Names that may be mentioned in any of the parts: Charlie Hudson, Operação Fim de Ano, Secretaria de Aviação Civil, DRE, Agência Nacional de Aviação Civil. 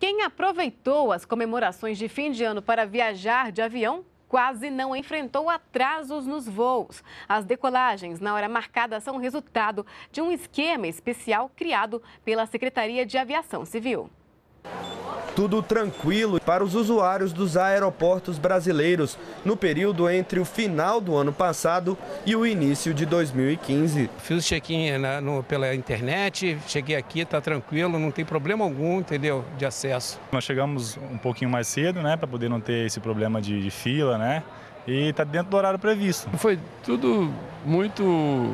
Quem aproveitou as comemorações de fim de ano para viajar de avião quase não enfrentou atrasos nos voos. As decolagens na hora marcada são resultado de um esquema especial criado pela Secretaria de Aviação Civil. Tudo tranquilo para os usuários dos aeroportos brasileiros no período entre o final do ano passado e o início de 2015. Fiz o check-in pela internet, cheguei aqui, está tranquilo, não tem problema algum, entendeu? De acesso. Nós chegamos um pouquinho mais cedo, né, para poder não ter esse problema de fila, né? E está dentro do horário previsto. Foi tudo muito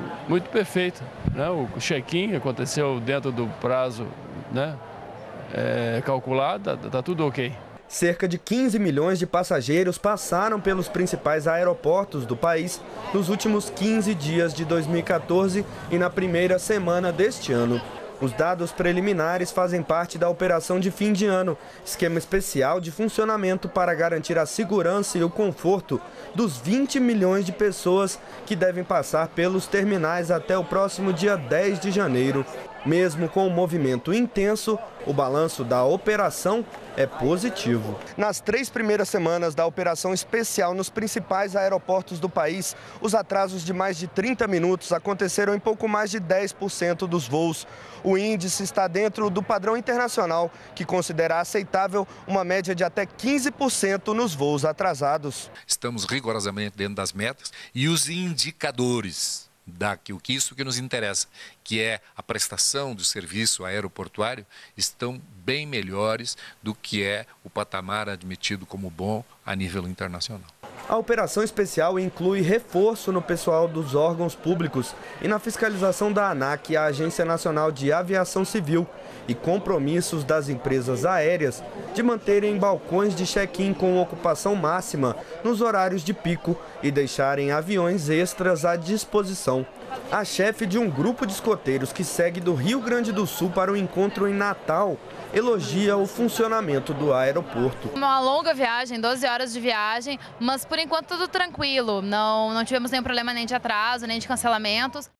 perfeito, né? O check-in aconteceu dentro do prazo, né? Calculado, tá tudo ok. Cerca de 15 milhões de passageiros passaram pelos principais aeroportos do país nos últimos 15 dias de 2014 e na primeira semana deste ano. Os dados preliminares fazem parte da Operação de Fim de Ano, esquema especial de funcionamento para garantir a segurança e o conforto dos 20 milhões de pessoas que devem passar pelos terminais até o próximo dia 10 de janeiro. Mesmo com o movimento intenso, o balanço da operação é positivo. Nas 3 primeiras semanas da operação especial nos principais aeroportos do país, os atrasos de mais de 30 minutos aconteceram em pouco mais de 10% dos voos. O índice está dentro do padrão internacional, que considera aceitável uma média de até 15% nos voos atrasados. Estamos rigorosamente dentro das metas e os indicadores. Isso que nos interessa, que é a prestação do serviço aeroportuário, estão bem melhores do que é o patamar admitido como bom a nível internacional. A operação especial inclui reforço no pessoal dos órgãos públicos e na fiscalização da ANAC, a Agência Nacional de Aviação Civil, e compromissos das empresas aéreas de manterem balcões de check-in com ocupação máxima nos horários de pico e deixarem aviões extras à disposição. A chefe de um grupo de escoteiros que segue do Rio Grande do Sul para o encontro em Natal elogia o funcionamento do aeroporto. Uma longa viagem, 12 horas de viagem, mas por enquanto tudo tranquilo, não tivemos nenhum problema nem de atraso, nem de cancelamentos.